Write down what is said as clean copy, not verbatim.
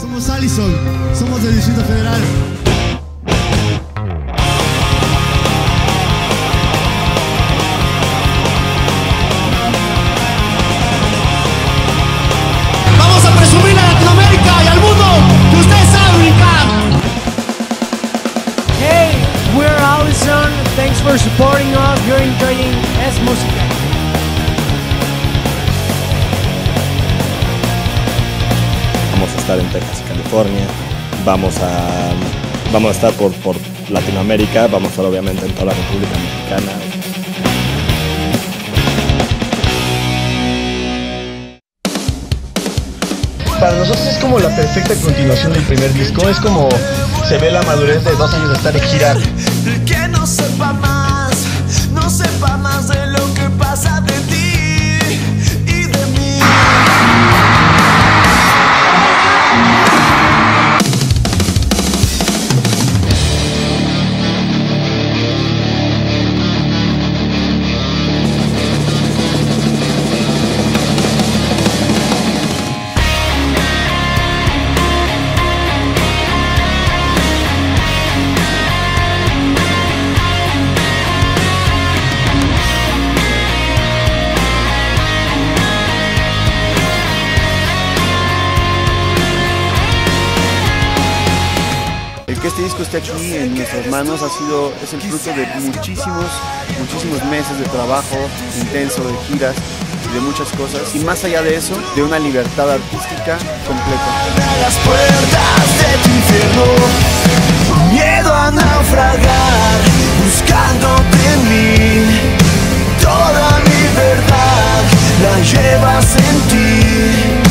Somos Allison, somos del Distrito Federal. Vamos a presumir a Latinoamérica y al mundo que ustedes saben brincar. Hey, we're Allison. Thanks for supporting us. You're enjoying Es Musica. Vamos a estar en Texas, California, vamos a estar por Latinoamérica, vamos a estar obviamente en toda la República Mexicana. Para nosotros es como la perfecta continuación del primer disco, es como se ve la madurez de 2 años de estar en gira. El que no sepa más de lo que pasa de ti y de mí. Este disco está aquí en nuestras manos, es el fruto de muchísimos meses de trabajo intenso, de giras y de muchas cosas, y más allá de eso, de una libertad artística completa. Las puertas de tu infierno, con miedo a naufragar, buscándote en mí, toda mi verdad la llevas en ti.